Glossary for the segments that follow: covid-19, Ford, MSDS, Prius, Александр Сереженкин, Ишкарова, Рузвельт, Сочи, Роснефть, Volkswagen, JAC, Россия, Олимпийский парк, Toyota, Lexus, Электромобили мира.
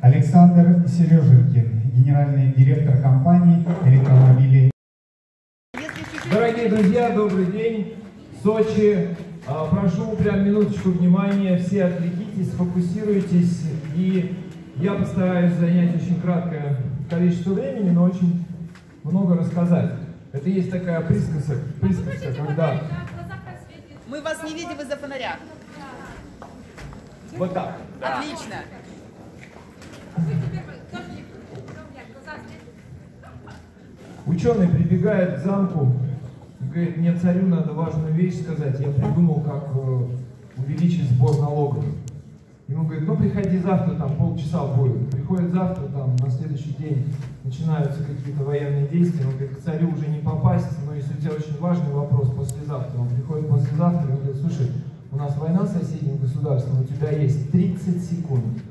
Александр Сереженкин, генеральный директор компании «Электромобили». Дорогие друзья, добрый день. Сочи. Прошу прям минуточку внимания. Все отвлекитесь, сфокусируйтесь. И я постараюсь занять очень краткое количество времени, но очень много рассказать. Это есть такая присказка, когда... Мы вас не видим из-за фонаря. Вот так. Да. Отлично. Ученый прибегает к замку, говорит, мне царю надо важную вещь сказать, я придумал, как увеличить сбор налогов. Ему говорит, ну приходи завтра, там полчаса будет. Приходит завтра, там на следующий день начинаются какие-то военные действия, он говорит, к царю уже не попасть, но если у тебя очень важный вопрос, послезавтра. Он приходит послезавтра и говорит, слушай, у нас война с соседним государством, у тебя есть 30 секунд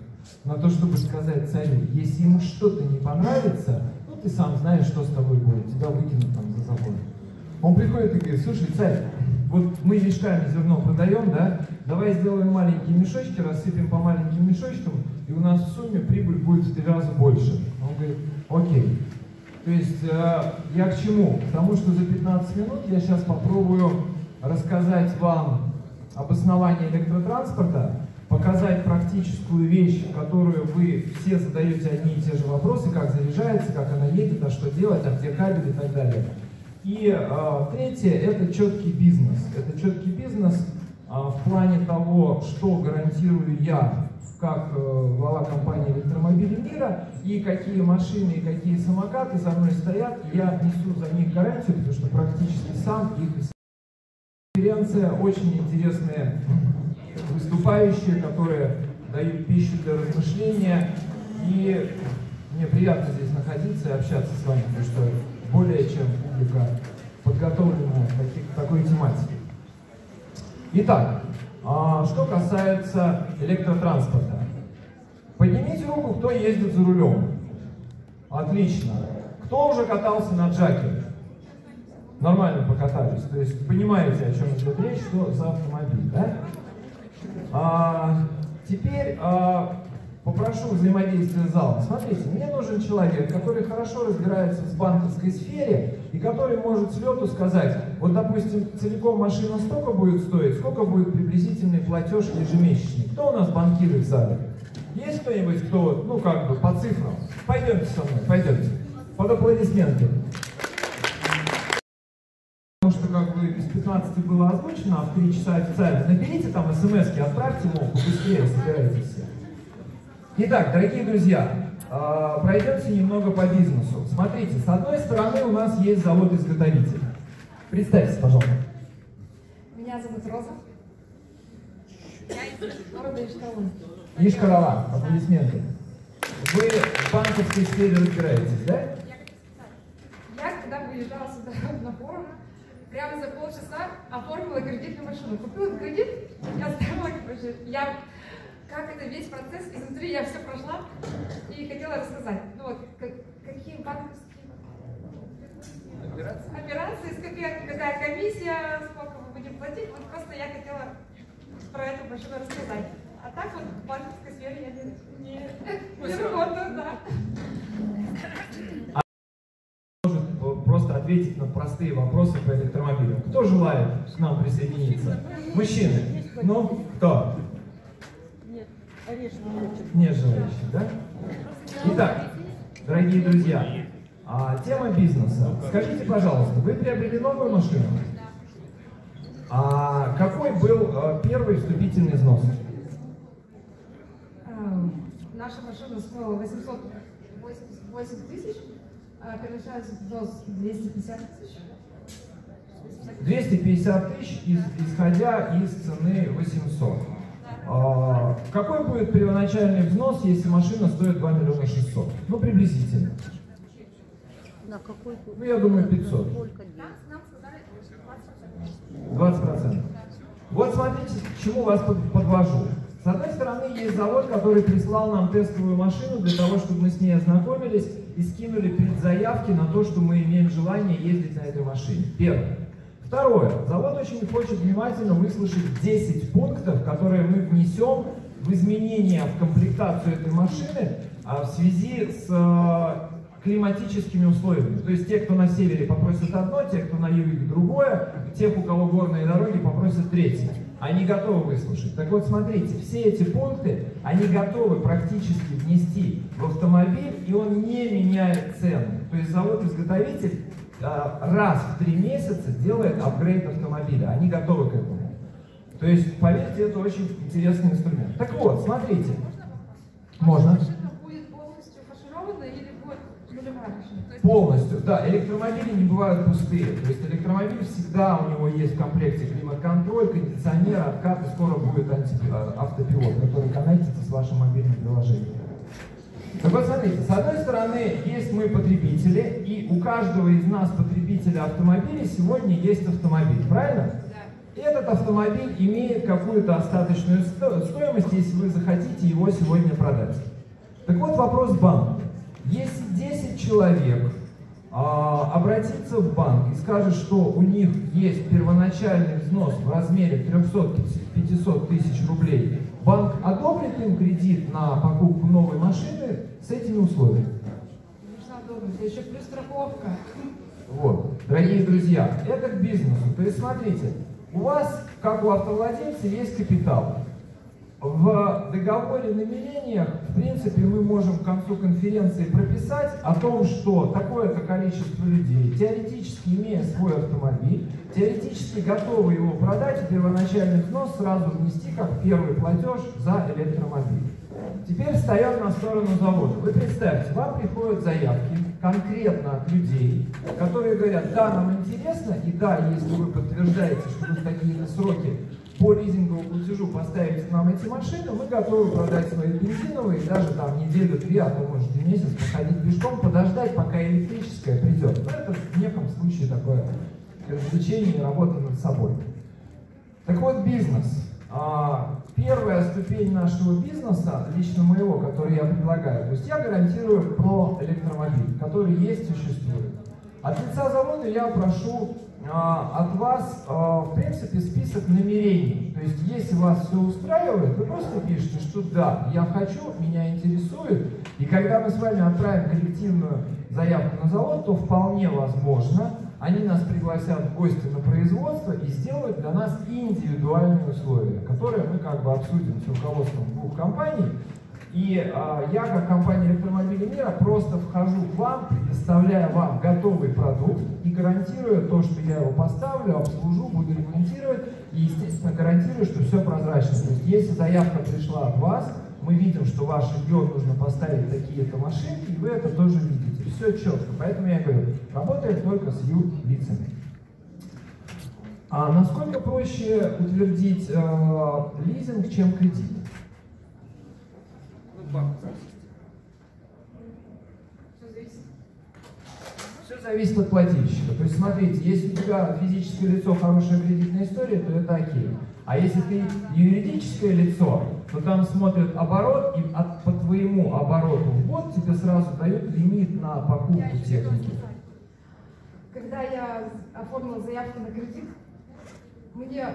на то, чтобы сказать царю, если ему что-то не понравится, ну ты сам знаешь, что с тобой будет, тебя выкинут там за забор. Он приходит и говорит, слушай, царь, вот мы мешками зерно продаем, да, давай сделаем маленькие мешочки, рассыпем по маленьким мешочкам, и у нас в сумме прибыль будет в 3 раза больше. Он говорит, окей. То есть я к чему? К тому, что за 15 минут я сейчас попробую рассказать вам обоснование электротранспорта, показать практическую вещь, которую вы все задаете одни и те же вопросы, как заряжается, как она едет, а что делать, а где кабель и так далее. И третье, это четкий бизнес. Это четкий бизнес в плане того, что гарантирую я, как глава компании «Электромобили мира», и какие машины, и какие самокаты за мной стоят, и я несу за них гарантию, потому что практически сам их использую. Конференция очень интересная. Выступающие, которые дают пищу для размышления, и мне приятно здесь находиться и общаться с вами, потому что более чем публика подготовлена к такой тематике. Итак, что касается электротранспорта. Поднимите руку, кто ездит за рулем. Отлично. Кто уже катался на JAC? Нормально покатались, то есть понимаете, о чем идет речь, что за автомобиль, да? Теперь попрошу взаимодействия зала. Смотрите, мне нужен человек, который хорошо разбирается в банковской сфере и который может с лету сказать, вот, допустим, целиком машина столько будет стоить, сколько будет приблизительный платеж ежемесячный. Кто у нас банкиры в зале? Есть кто-нибудь, кто, ну, как бы, по цифрам? Пойдемте со мной, пойдемте. Под аплодисменты. Потому что, как бы, без 15 было озвучено, а в 3 часа официально. Наберите там смс-ки, отправьте ему, побыстрее собирайте все. Итак, дорогие друзья, пройдемся немного по бизнесу. Смотрите, с одной стороны у нас есть завод-изготовитель. Представьтесь, пожалуйста. Меня зовут Роза. Я из города Ишкарова. Ишкарова, аплодисменты. Вы в банковской сфере разбираетесь, да? Я когда выезжала сюда на форум, прямо за полчаса оформила кредит на машину. Купила кредит, я сдала кредит. Как это весь процесс, изнутри я все прошла и хотела рассказать. Ну вот, какие банковские операции, какая комиссия, сколько мы будем платить. Вот просто я хотела про эту машину рассказать. А так вот в банковской сфере я не работаю, да. Просто ответить на простые вопросы по электромобилям. Кто желает к нам присоединиться? Мужчины. Ну, кто? Нет, не желающих, да? Итак, дорогие друзья, тема бизнеса. Скажите, пожалуйста, вы приобрели новую машину? А какой был первый вступительный взнос? Наша машина стоила 888 тысяч. Превышается взнос 250 тысяч. 250 тысяч, исходя из цены 800. Какой будет первоначальный взнос, если машина стоит 2 миллиона 600? Ну, приблизительно. На какой? Ну, я думаю, 500. 20%. Вот смотрите, к чему вас подвожу. С одной стороны, есть завод, который прислал нам тестовую машину для того, чтобы мы с ней ознакомились и скинули предзаявки на то, что мы имеем желание ездить на этой машине. Первое. Второе. Завод очень хочет внимательно выслушать 10 пунктов, которые мы внесем в изменения в комплектацию этой машины, в связи с климатическими условиями. То есть те, кто на севере, попросят одно, те, кто на юге, другое, тех, у кого горные дороги, попросят третье. Они готовы выслушать. Так вот, смотрите, все эти пункты, они готовы практически внести в автомобиль, и он не меняет цену. То есть завод-изготовитель раз в 3 месяца делает апгрейд автомобиля. Они готовы к этому. То есть, поверьте, это очень интересный инструмент. Так вот, смотрите. Можно? Полностью, да, электромобили не бывают пустые, то есть электромобиль всегда у него есть в комплекте климат-контроль, кондиционер, откат, и скоро будет автопилот, который коннектится с вашим мобильным приложением. Так вот, смотрите, с одной стороны, есть мы потребители, и у каждого из нас, потребителя автомобиля, сегодня есть автомобиль, правильно? Да. Этот автомобиль имеет какую-то остаточную стоимость, если вы захотите его сегодня продать. Так вот, вопрос банка. Если 10 человек обратится в банк и скажет, что у них есть первоначальный взнос в размере 300-500 тысяч рублей, банк одобрит им кредит на покупку новой машины с этими условиями? Конечно, одобрит. Еще плюс страховка. Вот. Дорогие друзья, это к бизнесу. То есть смотрите, у вас, как у автовладельца, есть капитал. В договоре намерениях, в принципе, мы можем к концу конференции прописать о том, что такое-то количество людей, теоретически имея свой автомобиль, теоретически готовы его продать, и первоначальный взнос сразу внести как первый платеж за электромобиль. Теперь встаем на сторону завода. Вы представьте, вам приходят заявки конкретно от людей, которые говорят, да, нам интересно, и да, если вы подтверждаете, что вы в такие сроки по лизинговому платежу поставите нам эти машины, мы готовы продать свои бензиновые, даже там неделю-3, а то может и месяц походить пешком, подождать, пока электрическая придет. Но это в неком случае такое развлечение и работа над собой. Так вот, бизнес. Первая ступень нашего бизнеса, лично моего, который я предлагаю, то есть я гарантирую про электромобиль, который есть, существует. От лица завода я прошу от вас, в принципе, список намерений. То есть, если вас все устраивает, вы просто пишете, что да, я хочу, меня интересует. И когда мы с вами отправим коллективную заявку на завод, то вполне возможно, они нас пригласят в гости на производство и сделают для нас индивидуальные условия, которые мы как бы обсудим с руководством 2 компаний. И я, как компания «Электромобили мира», просто вхожу к вам, предоставляя вам готовый продукт и гарантирую то, что я его поставлю, обслужу, буду ремонтировать и, естественно, гарантирую, что все прозрачно. То есть, если заявка пришла от вас, мы видим, что в ваш регион нужно поставить такие-то машинки, и вы это тоже видите. Все четко. Поэтому я говорю, работает только с юрлицами. А насколько проще утвердить лизинг, чем кредит? Все зависит от плательщика. То есть, смотрите, если у тебя физическое лицо хорошая кредитная история, то это окей. А если ты юридическое лицо, то там смотрят оборот, и по твоему обороту в год тебе сразу дают лимит на покупку техники. Когда я оформила заявку на кредит, мне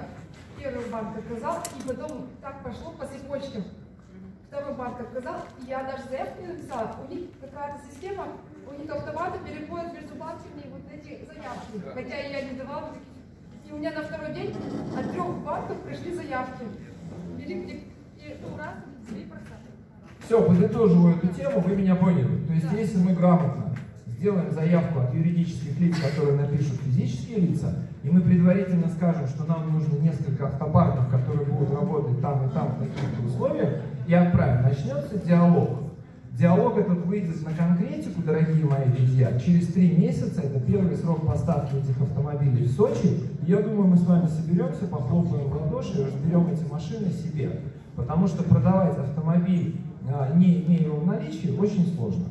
первый банк отказал, и потом так пошло по цепочке. Второй банк отказал, и я даже заявку не написала. У них какая-то система, у них автоматы переходят между банками вот эти заявки. Хотя я не давала. И у меня на 2-й день от 3 банков пришли заявки. И ура, 3%. Все, подытожу эту тему, вы меня поняли. То есть, да, если мы грамотно сделаем заявку от юридических лиц, которые напишут физические лица, и мы предварительно скажем, что нам нужно несколько автопарков, которые будут работать там и там в таких-то условиях, и отправим. Начнется диалог. Диалог этот выйдет на конкретику, дорогие мои друзья, через 3 месяца, это первый срок поставки этих автомобилей в Сочи. Я думаю, мы с вами соберемся, похлопаем в ладоши и разберем эти машины себе. Потому что продавать автомобиль, не имея его в наличии, очень сложно.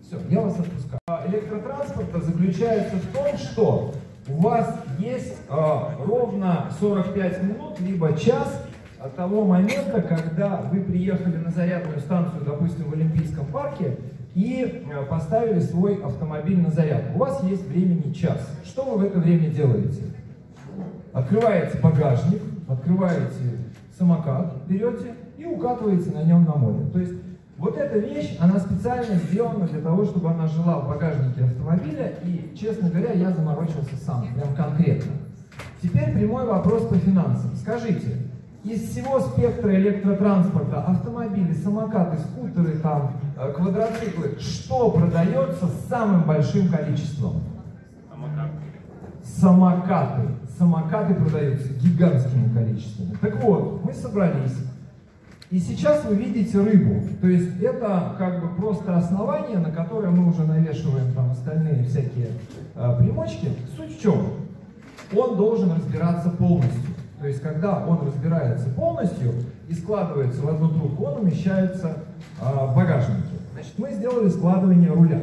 Все, я вас отпускаю. Электротранспорта заключается в том, что у вас есть ровно 45 минут, либо час от того момента, когда вы приехали на зарядную станцию, допустим, в Олимпийском парке, и поставили свой автомобиль на зарядку. У вас есть времени час. Что вы в это время делаете? Открываете багажник, открываете самокат, берете и укатываете на нем на море. То есть Вот эта вещь, она специально сделана для того, чтобы она жила в багажнике автомобиля, и, честно говоря, я заморочился сам, прям конкретно. Теперь прямой вопрос по финансам. Скажите, из всего спектра электротранспорта, автомобили, самокаты, скутеры, там, квадроциклы, что продается с самым большим количеством? Самокаты. Самокаты продаются гигантскими количествами. Так вот, мы собрались. И сейчас вы видите рыбу. То есть это как бы просто основание, на которое мы уже навешиваем там остальные всякие примочки. Суть в чем? Он должен разбираться полностью. То есть когда он разбирается полностью и складывается в одну трубку, он умещается в багажнике. Значит, мы сделали складывание руля.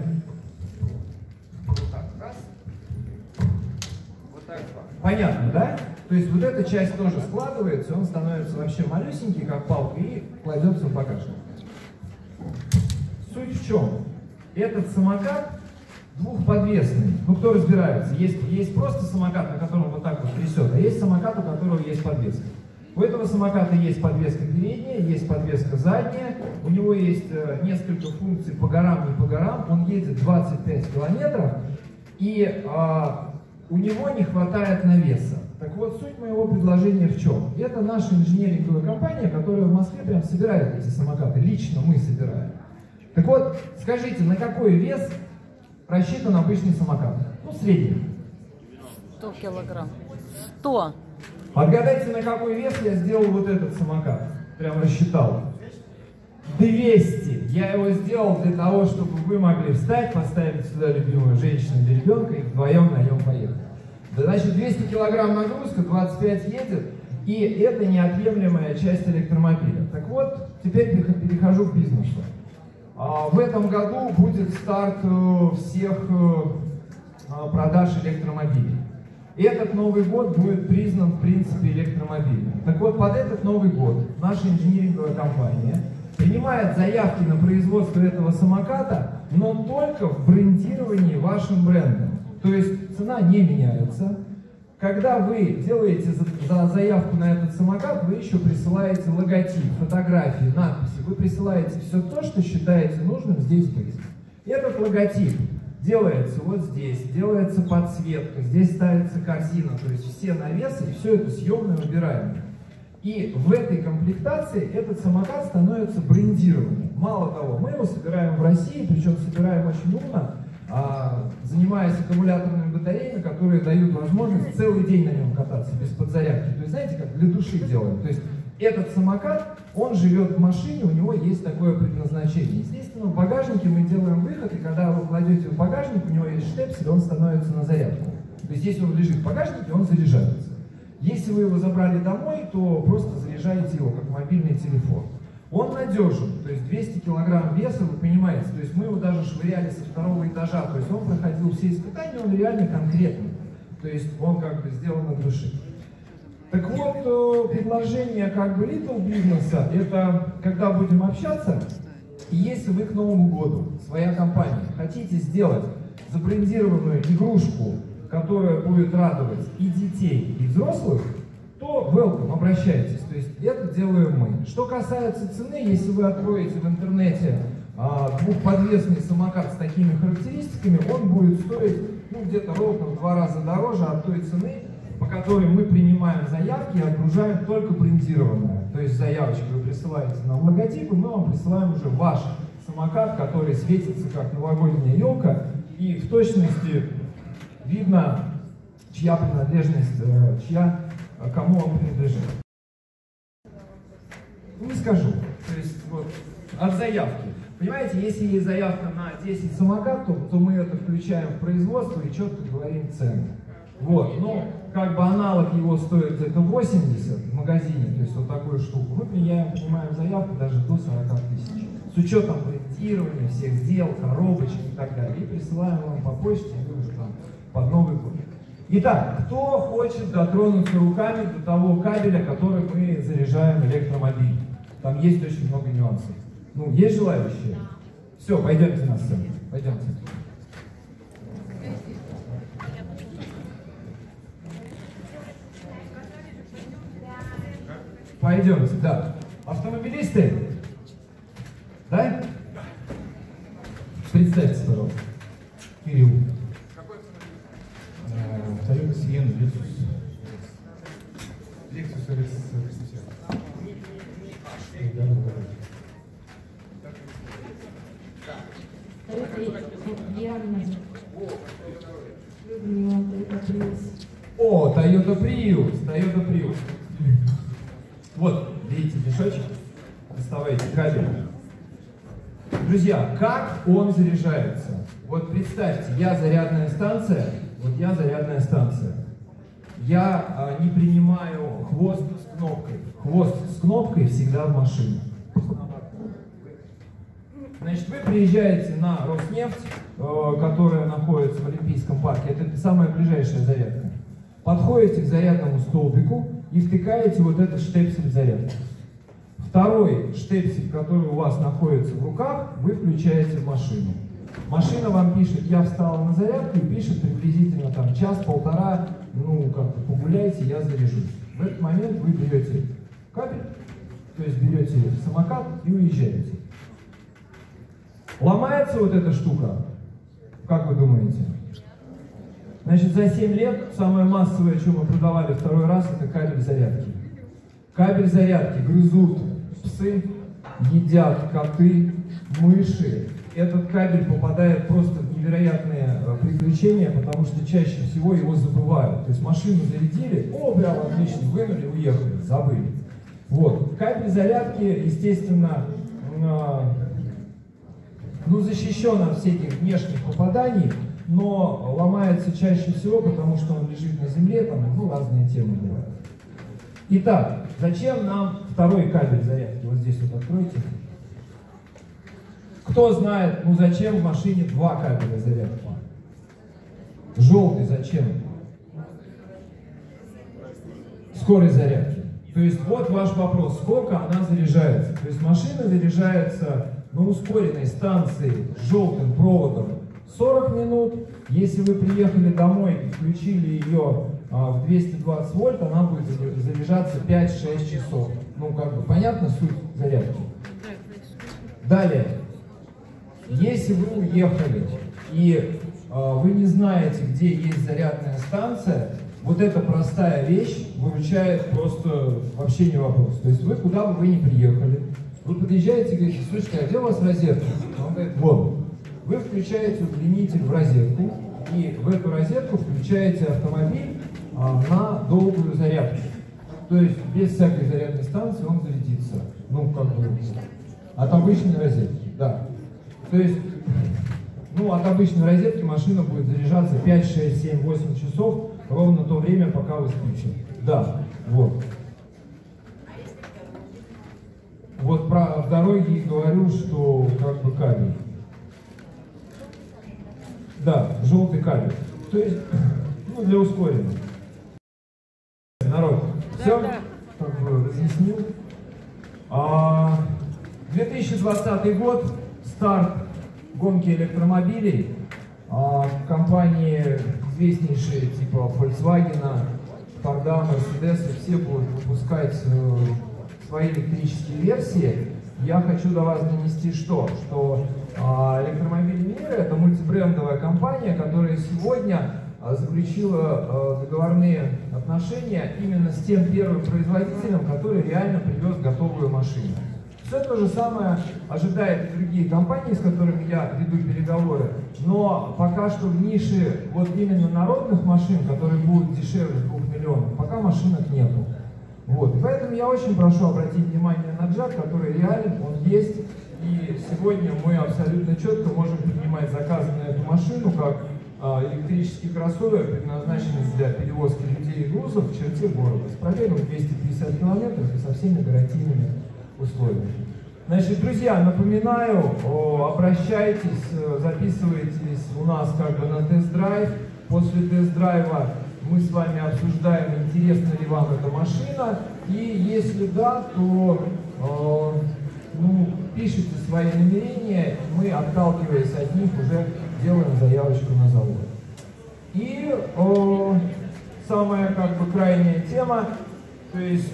Понятно, да? То есть вот эта часть тоже складывается, он становится вообще малюсенький, как палка, и кладется в багажник. Суть в чем? Этот самокат двухподвесный. Ну, кто разбирается? Есть просто самокат, на котором вот так вот трясет, а есть самокат, у которого есть подвеска. У этого самоката есть подвеска передняя, есть подвеска задняя, у него есть несколько функций по горам, не по горам, он едет 25 километров, и у него не хватает навеса. Так вот, суть моего предложения в чем? Это наша инженеринговая компания, которая в Москве прям собирает эти самокаты. Лично мы собираем. Так вот, скажите, на какой вес рассчитан обычный самокат? Ну, средний. 100 килограмм. 100. Отгадайте, на какой вес я сделал вот этот самокат. Прям рассчитал. 200. Я его сделал для того, чтобы вы могли встать, поставить сюда любимую женщину или ребенка и вдвоем на нем поехать. Значит, 200 килограмм нагрузка, 25 едет, и это неотъемлемая часть электромобиля. Так вот, теперь перехожу к бизнесу. В этом году будет старт всех продаж электромобилей. Этот Новый год будет признан, в принципе, электромобилем. Так вот, под этот Новый год наша инжиниринговая компания принимает заявки на производство этого самоката, но только в брендировании вашим брендом. То есть цена не меняется. Когда вы делаете заявку на этот самокат, вы еще присылаете логотип, фотографии, надписи. Вы присылаете все то, что считаете нужным здесь быть. Этот логотип делается вот здесь, делается подсветка, здесь ставится корзина, то есть все навесы, и все это съемное убираемое. И в этой комплектации этот самокат становится брендированным. Мало того, мы его собираем в России, причем собираем очень умно, занимаясь аккумуляторными батареями, которые дают возможность целый день на нем кататься без подзарядки. То есть, знаете, как для души делаем. То есть этот самокат, он живет в машине, у него есть такое предназначение. Естественно, в багажнике мы делаем выход, и когда вы кладете в багажник, у него есть штепсель, он становится на зарядку. То есть если он лежит в багажнике, он заряжается. Если вы его забрали домой, то просто заряжаете его, как мобильный телефон. Он надежен, то есть 200 килограмм веса, вы понимаете, то есть мы его даже швыряли со второго этажа, то есть он проходил все испытания, он реально конкретный, то есть он как бы сделан от души. Так вот, предложение как бы little бизнеса, это когда будем общаться, и если вы к Новому году, своя компания, хотите сделать забрендированную игрушку, которая будет радовать и детей, и взрослых, то welcome, обращайтесь. То есть это делаем мы. Что касается цены, если вы откроете в интернете двухподвесный самокат с такими характеристиками, он будет стоить ну, где-то ровно в 2 раза дороже от той цены, по которой мы принимаем заявки и отгружаем только брендированное. То есть заявочку вы присылаете нам логотип, и мы вам присылаем уже ваш самокат, который светится как новогодняя елка, и в точности видно, чья принадлежность, кому он принадлежит. Не скажу. То есть вот от заявки. Понимаете, если есть заявка на 10 самокатов, то мы это включаем в производство и четко говорим цену. Вот. Но как бы аналог его стоит где-то 80 в магазине, то есть вот такую штуку. Мы принимаем заявку даже до 40 000. С учетом проектирования, всех сделок, коробочек и так далее. И присылаем вам по почте, и вы уже там под Новый год. Итак, кто хочет дотронуться руками до того кабеля, который мы заряжаем электромобиль? Там есть очень много нюансов. Ну, есть желающие? Все, пойдемте на сцену. Пойдемте. Пойдемте, да. Автомобилисты? Да? Представьте, пожалуйста. Кирилл. Какой автомобиль? Toyota Sienna Lexus. Lexus RS. О, Toyota Prius, Toyota Prius. Вот, видите, мешочек. Доставайте кабель. Друзья, как он заряжается? Вот представьте, я зарядная станция, вот я зарядная станция. Я не принимаю хвост с кнопкой. Хвост с кнопкой всегда в машине. Значит, вы приезжаете на Роснефть, которая находится в Олимпийском парке. Это самая ближайшая зарядка. Подходите к зарядному столбику и втыкаете вот этот штепсель в зарядку. Второй штепсель, который у вас находится в руках, вы включаете в машину. Машина вам пишет: я встала на зарядку, и пишет приблизительно там час-полтора, ну как-то погуляйте, я заряжусь. В этот момент вы берете кабель, то есть берете самокат и уезжаете. Ломается вот эта штука, как вы думаете? Значит, за 7 лет самое массовое, что мы продавали второй раз, это кабель зарядки. Кабель зарядки грызут псы, едят коты, мыши. Этот кабель попадает просто в невероятные приключения, потому что чаще всего его забывают. То есть машину зарядили, о, прям отлично, вынули, уехали, забыли. Вот. Кабель зарядки, естественно, ну, защищен от всяких внешних попаданий, но ломается чаще всего, потому что он лежит на земле, там, ну, разные темы бывают. Итак, зачем нам второй кабель зарядки? Вот здесь вот откройте. Кто знает, ну зачем в машине два кабеля зарядки? Желтый зачем? Скорость зарядки. То есть вот ваш вопрос, сколько она заряжается. То есть машина заряжается на ускоренной станции с желтым проводом 40 минут. Если вы приехали домой и включили ее в 220 вольт, она будет заряжаться 5-6 часов. Ну, как бы понятно суть зарядки. Далее, если вы уехали и вы не знаете, где есть зарядная станция, вот эта простая вещь выручает просто вообще не вопрос. То есть вы куда бы вы ни приехали, вы подъезжаете и говорите: слушайте, а где у вас розетка? Он говорит: вот. Вы включаете удлинитель в розетку, и в эту розетку включаете автомобиль на долгую зарядку. То есть без всякой зарядной станции он зарядится. Ну, как бы от обычной розетки, да. То есть, ну, от обычной розетки машина будет заряжаться 5, 6, 7, 8 часов, ровно то время, пока вы включите. Да, вот. Вот про дороги и говорю, что как бы кабель. Да, желтый кабель. То есть, ну, для ускорения. Народ, да, все, да. Как бы разъяснил. 2020 год, старт гонки электромобилей. Компании известнейшие, типа Volkswagen, Ford, MSDS, все будут выпускать свои электрические версии. Я хочу до вас донести что? Что «Электромобили мира» — это мультибрендовая компания, которая сегодня заключила договорные отношения именно с тем первым производителем, который реально привез готовую машину. Все то же самое ожидает и другие компании, с которыми я веду переговоры, но пока что в нише вот именно народных машин, которые будут дешевле 2 миллионов, пока машинок нету. Вот. И поэтому я очень прошу обратить внимание на JAC, который реален, он есть. И сегодня мы абсолютно четко можем принимать заказы на эту машину как электрический кроссовер, предназначенный для перевозки людей и грузов в черте города с пробегом 250 километров и со всеми гарантийными условиями. Значит, друзья, напоминаю, обращайтесь, записывайтесь у нас как бы на тест-драйв. После тест-драйва мы с вами обсуждаем, интересна ли вам эта машина, и если да, то ну, пишите свои намерения, мы, отталкиваясь от них, уже делаем заявочку на завод. И самая как бы крайняя тема, то есть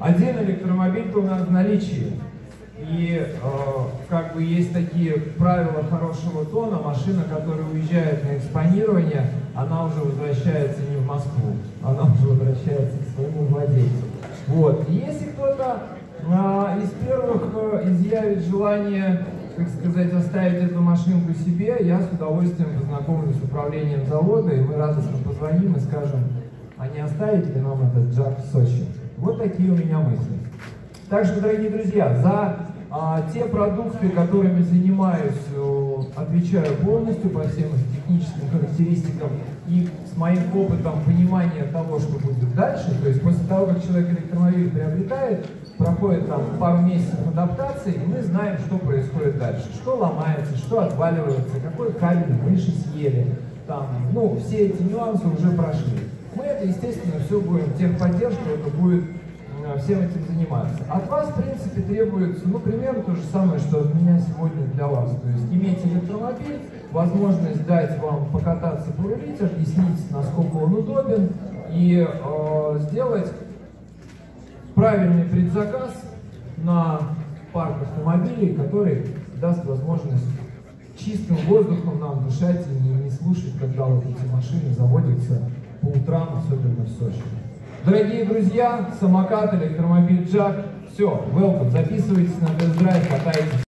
один электромобиль у нас в наличии. И как бы есть такие правила хорошего тона: машина, которая уезжает на экспонирование, она уже возвращается не в Москву, она уже возвращается к своему владельцу. Вот. И если кто-то из первых изъявит желание, так сказать, оставить эту машинку себе, я с удовольствием познакомлюсь с управлением завода, и мы радостно позвоним и скажем, а не оставить ли нам этот JAC в Сочи. Вот такие у меня мысли. Так что, дорогие друзья, за те продукты, которыми занимаюсь, отвечаю полностью по всем техническим характеристикам и с моим опытом понимания того, что будет дальше. То есть после того, как человек электромобиль приобретает, проходит там пару месяцев адаптации, и мы знаем, что происходит дальше. Что ломается, что отваливается, какой кабель мыши съели. Там, ну, все эти нюансы уже прошли. Мы это, естественно, все будем техподдержку, это будет всем этим заниматься. От вас, в принципе, требуется, ну, примерно то же самое, что от меня сегодня для вас. То есть иметь электромобиль, возможность дать вам покататься, порулить, объяснить, насколько он удобен, и сделать правильный предзаказ на парк автомобилей, который даст возможность чистым воздухом нам дышать и не слушать, когда вот эти машины заводятся по утрам, особенно в Сочи. Дорогие друзья, самокат, электромобиль JAC, все, welcome, записывайтесь на тест-драйв, катайтесь.